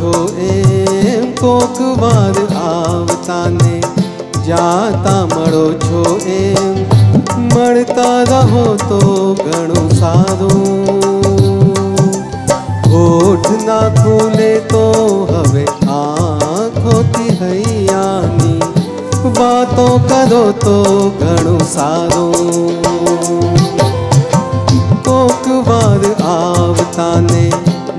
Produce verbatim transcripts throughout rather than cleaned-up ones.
पाछो M Coke वार आवता ने जाता मळो छो एम मळता रहो तो घणुं सारुं। होठ ना खुले तो हवे आँखोथी हईयानी वातो करो तो घणुं सारुं। कोक वार आवता ने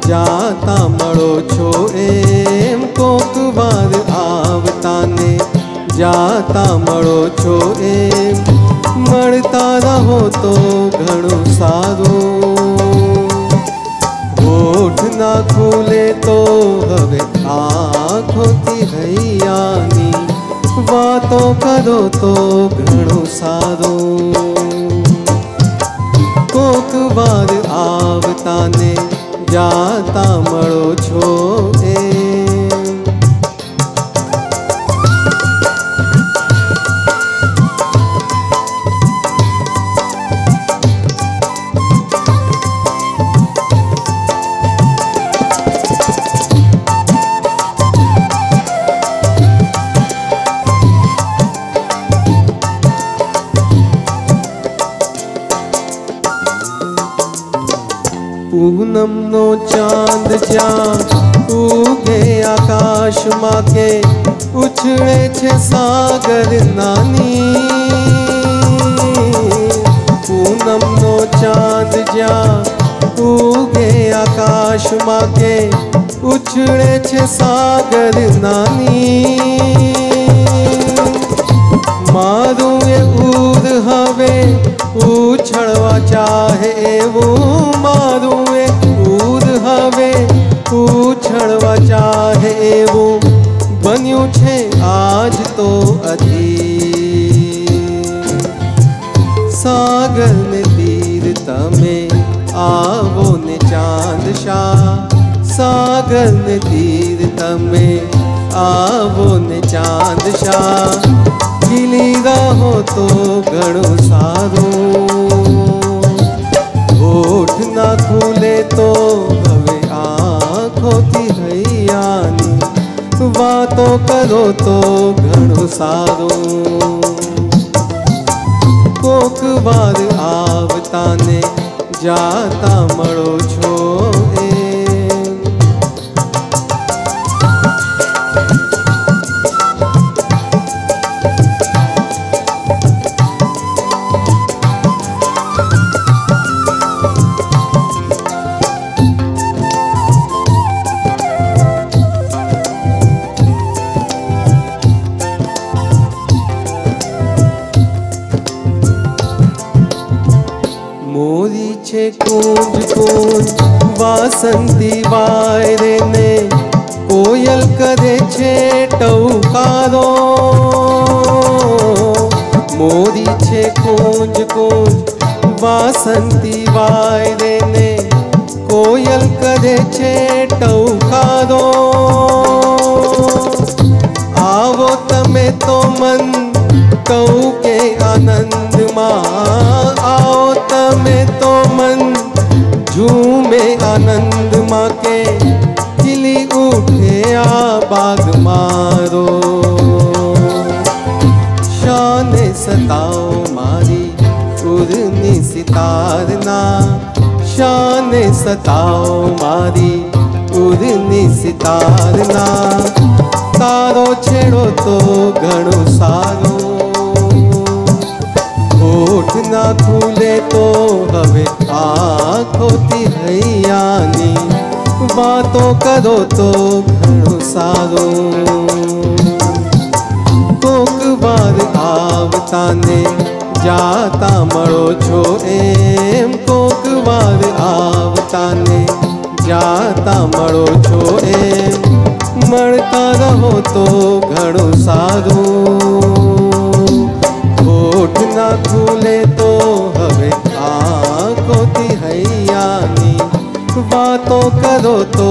जाता मळो छो एम कोक वार आवता ने जाता मळो छो एम मळता रहो तो घणुं सारुं। होठ ना खुले तो हवे आँखोथी हईयानी वातो करो तो घणुं सारुं। कोक वार आवता ने जाता मळो छो एम। पूनम नो चांद ज्यां उगे आकाश मां के उछळे छे सागर नानी। पूनम नो चांद ज्यां उगे आकाश मां के उछळे छे सागर नानी। मारू ए ऊर हवे उछळवा चाहे एवो मारू ए ऊर हवे उछळवा चाहे एवो बन्यु छे आज तो अति। सागर ने तीर तमे आवो ने चांद शाह। सागर ने तीर तमे आवो ने चांद शाह खिली रहो तो घणुं सारुं। होठ ना खुले तो हवे आँखोथी हईयानी वातो करो तो घणुं सारुं। कोक वार आवता ने जाता मळो छो एम। मोरी छे कूंज कूंज वासंती वायरे ने कोयल करे छे टौकारो। मोरी छे कूंज कूंज वासंती वायरे ने कोयल करे छे टौकारो। आवो तमे तो मन टौके आनंद मां। आओ तमे तो मन झूमे आनंद मां के खिली उठे आ बाग मारो। शान सताओ मारी उर्नी सितारना। शान सताओ मारी उर्नी सितारना तारो छेड़ो तो घणुं सारुं। होठ ना खुले तो हवे आँखोथी हईयानी वातो करो तो घणुं सारुं। कोक वार आवता ने जाता मळो छो एम। कोक वार आवता ने जाता मळो छो एम मळता रहो तो घणुं सारुं। होठ ना खुले तो हवे आँखोथी हईयानी वातो करो तो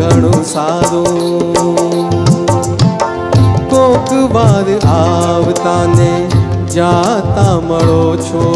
घणुं सारुं। कोक वार आवता ने जाता मळो छो